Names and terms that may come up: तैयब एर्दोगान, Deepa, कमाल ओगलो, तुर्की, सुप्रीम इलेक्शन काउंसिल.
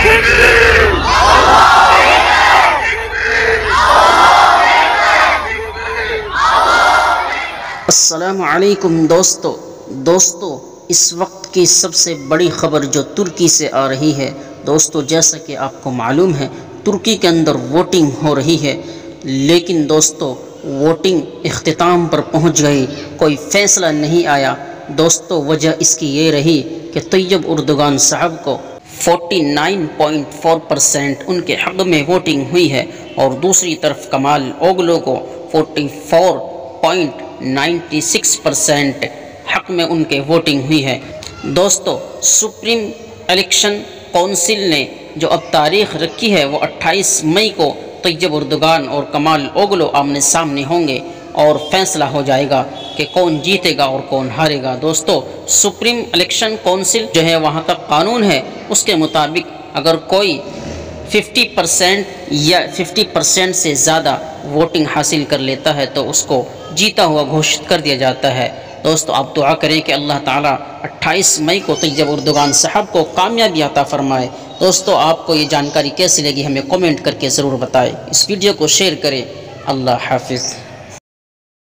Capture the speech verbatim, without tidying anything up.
अस्सलामु अलैकुम दोस्तों दोस्तों इस वक्त की सबसे बड़ी खबर जो तुर्की से आ रही है दोस्तों, जैसा कि आपको मालूम है तुर्की के अंदर वोटिंग हो रही है, लेकिन दोस्तों वोटिंग इख्तिताम पर पहुंच गई, कोई फैसला नहीं आया दोस्तों। वजह इसकी ये रही कि तैयब एर्दोगान साहब को उनचास पॉइंट चार परसेंट उनके हक़ में वोटिंग हुई है और दूसरी तरफ कमाल ओगलो को चौवालीस पॉइंट छियानवे परसेंट हक़ में उनके वोटिंग हुई है दोस्तों। सुप्रीम इलेक्शन काउंसिल ने जो अब तारीख रखी है वो अट्ठाईस मई को तैयब एर्दोगान और कमाल ओगलो आमने सामने होंगे और फैसला हो जाएगा कि कौन जीतेगा और कौन हारेगा दोस्तों। सुप्रीम इलेक्शन काउंसिल जो है वहाँ का कानून है, उसके मुताबिक अगर कोई पचास परसेंट या पचास परसेंट से ज़्यादा वोटिंग हासिल कर लेता है तो उसको जीता हुआ घोषित कर दिया जाता है दोस्तों। आप दुआ करें कि अल्लाह ताला अट्ठाईस मई को तैयब एर्दोगान साहब को कामयाबी अता फ़रमाए दोस्तों। आपको ये जानकारी कैसी लगी हमें कमेंट करके ज़रूर बताएं, इस वीडियो को शेयर करें। अल्लाह हाफिज़।